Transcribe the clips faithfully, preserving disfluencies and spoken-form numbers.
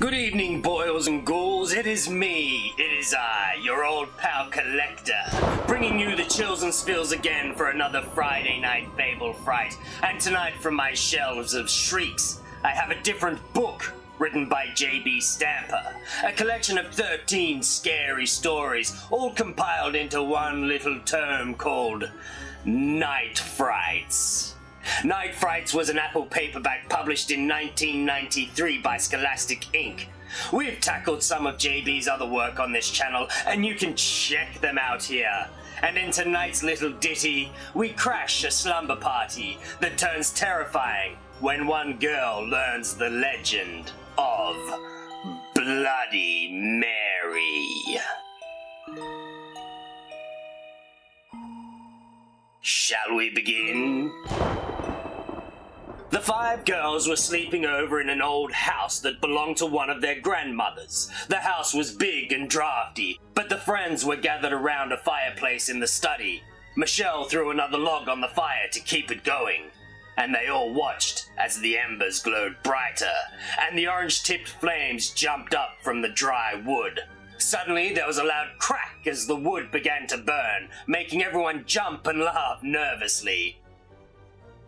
Good evening, boils and ghouls. It is me. It is I, your old pal Collector, bringing you the chills and spills again for another Friday night fable fright. And tonight, from my shelves of shrieks, I have a different book written by J B Stamper, a collection of thirteen scary stories, all compiled into one little term called Night Frights. Night Frights was an Apple paperback published in nineteen ninety-three by Scholastic Incorporated. We've tackled some of J B's other work on this channel, and you can check them out here. And in tonight's little ditty, we crash a slumber party that turns terrifying when one girl learns the legend of Bloody Mary. Shall we begin? The five girls were sleeping over in an old house that belonged to one of their grandmothers. The house was big and drafty, but the friends were gathered around a fireplace in the study. Michelle threw another log on the fire to keep it going, and they all watched as the embers glowed brighter, and the orange-tipped flames jumped up from the dry wood. Suddenly, there was a loud crack as the wood began to burn, making everyone jump and laugh nervously.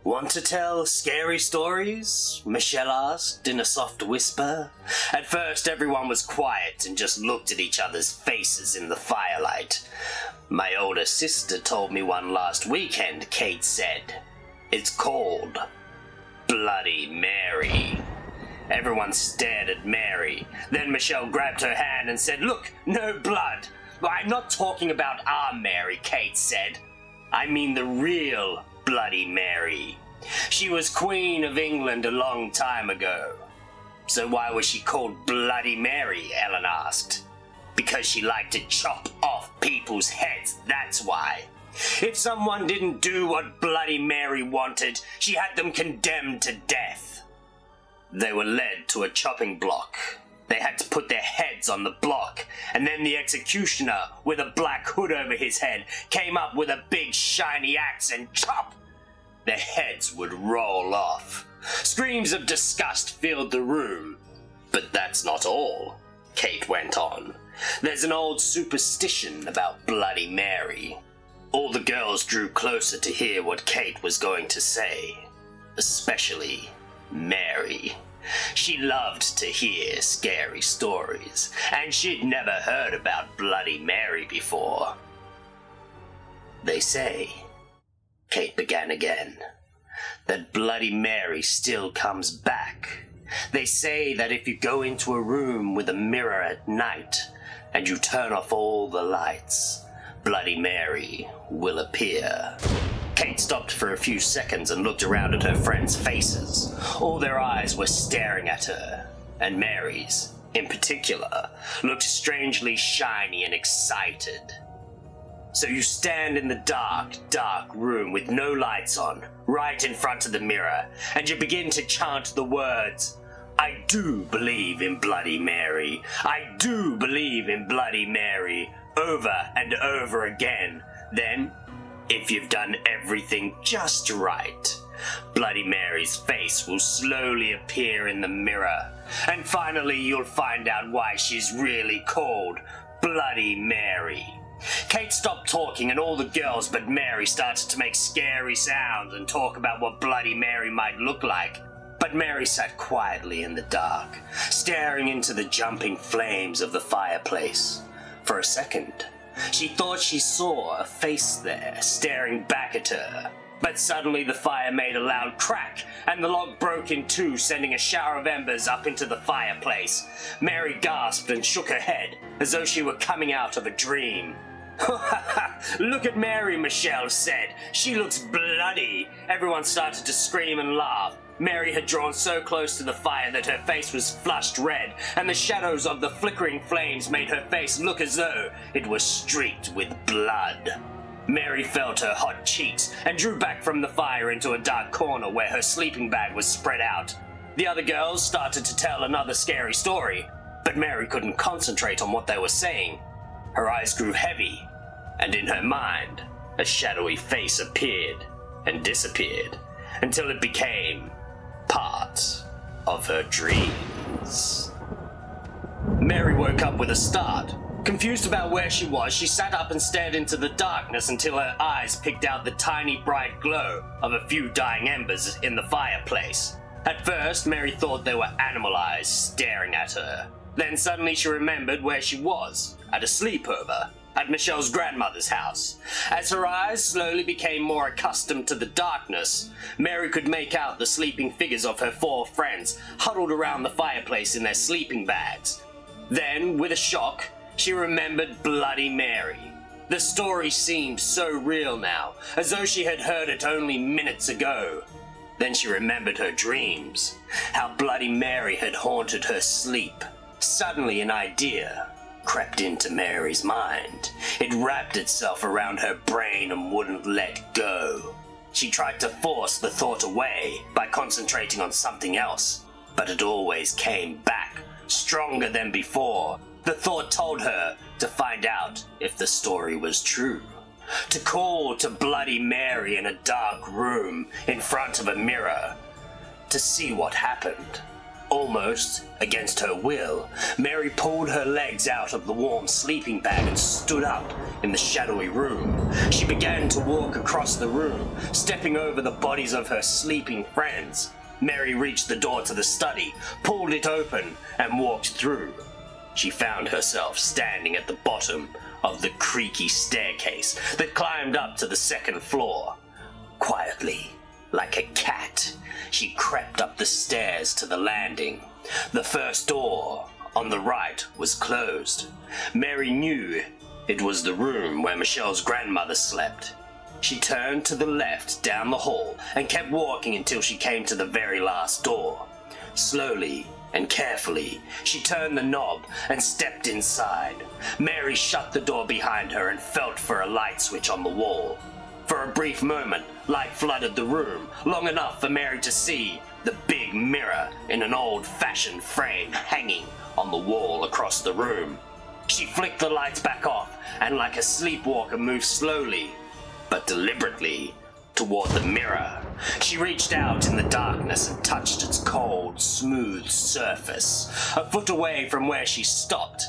"Want to tell scary stories?" Michelle asked in a soft whisper. At first, everyone was quiet and just looked at each other's faces in the firelight. "My older sister told me one last weekend," Kate said. "It's called Bloody Mary." Everyone stared at Mary. Then Michelle grabbed her hand and said, "Look, no blood." "I'm not talking about our Mary," Kate said. "I mean the real Bloody Mary. She was Queen of England a long time ago." "So why was she called Bloody Mary?" Ellen asked. "Because she liked to chop off people's heads, that's why. If someone didn't do what Bloody Mary wanted, she had them condemned to death. They were led to a chopping block. They had to put their heads on the block, and then the executioner, with a black hood over his head, came up with a big shiny axe and chop! Their heads would roll off." Screams of disgust filled the room. "But that's not all," Kate went on. "There's an old superstition about Bloody Mary." All the girls drew closer to hear what Kate was going to say, especially Mary. She loved to hear scary stories, and she'd never heard about Bloody Mary before. "They say," Kate began again, "that Bloody Mary still comes back. They say that if you go into a room with a mirror at night and you turn off all the lights, Bloody Mary will appear." Kate stopped for a few seconds and looked around at her friends' faces. All their eyes were staring at her, and Mary's, in particular, looked strangely shiny and excited. "So you stand in the dark, dark room with no lights on, right in front of the mirror, and you begin to chant the words, 'I do believe in Bloody Mary, I do believe in Bloody Mary,' over and over again. Then, if you've done everything just right, Bloody Mary's face will slowly appear in the mirror, and finally you'll find out why she's really called Bloody Mary." Kate stopped talking, and all the girls but Mary started to make scary sounds and talk about what Bloody Mary might look like. But Mary sat quietly in the dark, staring into the jumping flames of the fireplace. For a second, she thought she saw a face there, staring back at her. But suddenly the fire made a loud crack, and the log broke in two, sending a shower of embers up into the fireplace. Mary gasped and shook her head, as though she were coming out of a dream. "Look at Mary," Michelle said. "She looks bloody." Everyone started to scream and laugh. Mary had drawn so close to the fire that her face was flushed red, and the shadows of the flickering flames made her face look as though it was streaked with blood. Mary felt her hot cheeks and drew back from the fire into a dark corner where her sleeping bag was spread out. The other girls started to tell another scary story, but Mary couldn't concentrate on what they were saying. Her eyes grew heavy, and in her mind, a shadowy face appeared and disappeared until it became part of her dreams. Mary woke up with a start. Confused about where she was, she sat up and stared into the darkness until her eyes picked out the tiny bright glow of a few dying embers in the fireplace. At first, Mary thought they were animal eyes staring at her. Then suddenly she remembered where she was, at a sleepover, at Michelle's grandmother's house. As her eyes slowly became more accustomed to the darkness, Mary could make out the sleeping figures of her four friends huddled around the fireplace in their sleeping bags. Then, with a shock, she remembered Bloody Mary. The story seemed so real now, as though she had heard it only minutes ago. Then she remembered her dreams, how Bloody Mary had haunted her sleep. Suddenly an idea crept into Mary's mind. It wrapped itself around her brain and wouldn't let go. She tried to force the thought away by concentrating on something else, but it always came back, stronger than before. The thought told her to find out if the story was true, to call to Bloody Mary in a dark room in front of a mirror, to see what happened. Almost against her will, Mary pulled her legs out of the warm sleeping bag and stood up in the shadowy room. She began to walk across the room, stepping over the bodies of her sleeping friends. Mary reached the door to the study, pulled it open, and walked through. She found herself standing at the bottom of the creaky staircase that climbed up to the second floor. Quietly, like a cat, she crept up the stairs to the landing. The first door on the right was closed. Mary knew it was the room where Michelle's grandmother slept. She turned to the left down the hall and kept walking until she came to the very last door. Slowly and carefully, she turned the knob and stepped inside. Mary shut the door behind her and felt for a light switch on the wall. For a brief moment, light flooded the room, long enough for Mary to see the big mirror in an old-fashioned frame hanging on the wall across the room. She flicked the lights back off and, like a sleepwalker, moved slowly but deliberately toward the mirror. She reached out in the darkness and touched its cold, smooth surface, a foot away from where she stopped.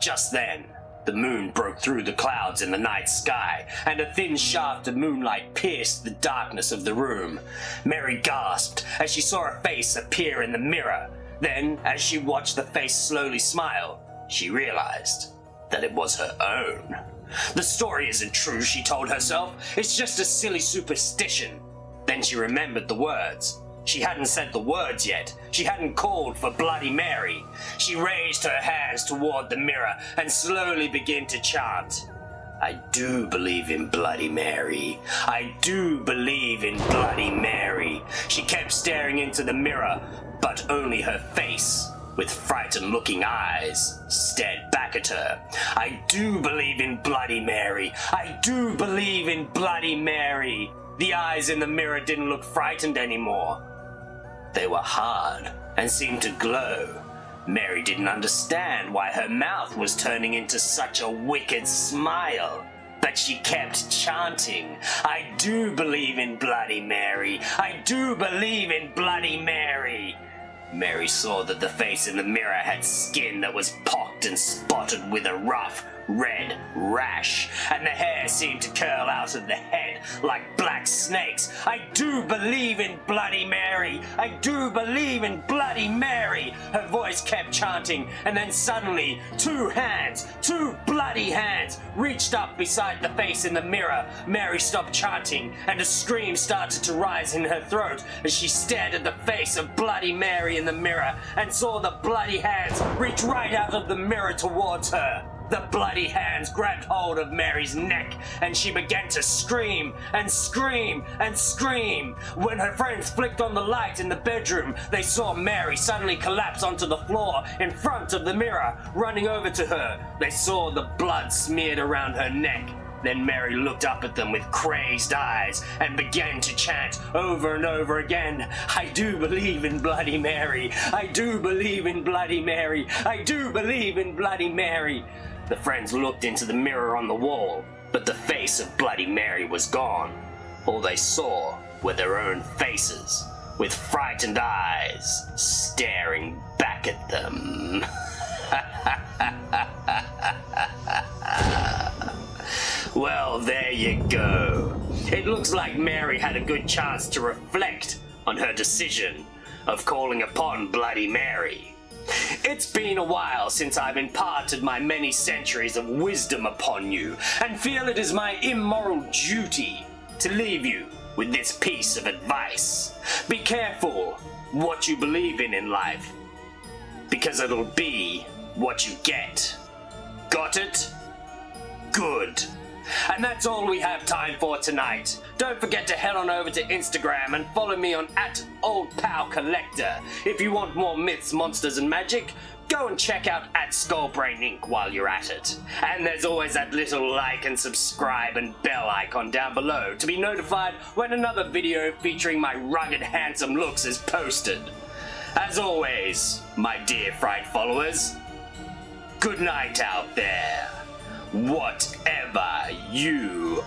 Just then, the moon broke through the clouds in the night sky, and a thin shaft of moonlight pierced the darkness of the room. Mary gasped as she saw a face appear in the mirror. Then, as she watched the face slowly smile, she realized that it was her own. The story isn't true, she told herself. It's just a silly superstition. Then she remembered the words. She hadn't said the words yet. She hadn't called for Bloody Mary. She raised her hands toward the mirror and slowly began to chant. I do believe in Bloody Mary. I do believe in Bloody Mary. She kept staring into the mirror, but only her face, with frightened-looking eyes, stared back at her. I do believe in Bloody Mary. I do believe in Bloody Mary. The eyes in the mirror didn't look frightened anymore. They were hard and seemed to glow. Mary didn't understand why her mouth was turning into such a wicked smile, but she kept chanting, I do believe in Bloody Mary. I do believe in Bloody Mary. Mary saw that the face in the mirror had skin that was pocked and spotted with a rough red rash, and the hair seemed to curl out of the head like black snakes. I do believe in Bloody Mary. I do believe in Bloody Mary. Her voice kept chanting, and then suddenly two hands, two bloody hands, reached up beside the face in the mirror. Mary stopped chanting, and a scream started to rise in her throat as she stared at the face of Bloody Mary in the mirror and saw the bloody hands reach right out of the mirror towards her. The bloody hands grabbed hold of Mary's neck, and she began to scream and scream and scream. When her friends flicked on the light in the bedroom, they saw Mary suddenly collapse onto the floor in front of the mirror. Running over to her, they saw the blood smeared around her neck. Then Mary looked up at them with crazed eyes and began to chant over and over again, I do believe in Bloody Mary. I do believe in Bloody Mary. I do believe in Bloody Mary. The friends looked into the mirror on the wall, but the face of Bloody Mary was gone. All they saw were their own faces, with frightened eyes staring back at them. Well, there you go. It looks like Mary had a good chance to reflect on her decision of calling upon Bloody Mary. It's been a while since I've imparted my many centuries of wisdom upon you, and feel it is my immoral duty to leave you with this piece of advice. Be careful what you believe in in life, because it'll be what you get. Got it? Good. And that's all we have time for tonight. Don't forget to head on over to Instagram and follow me on at Old Pal Collector. If you want more myths, monsters and magic, go and check out at Skullbrain Incorporated while you're at it. And there's always that little like and subscribe and bell icon down below to be notified when another video featuring my rugged handsome looks is posted. As always, my dear Fright followers, good night out there. Whatever you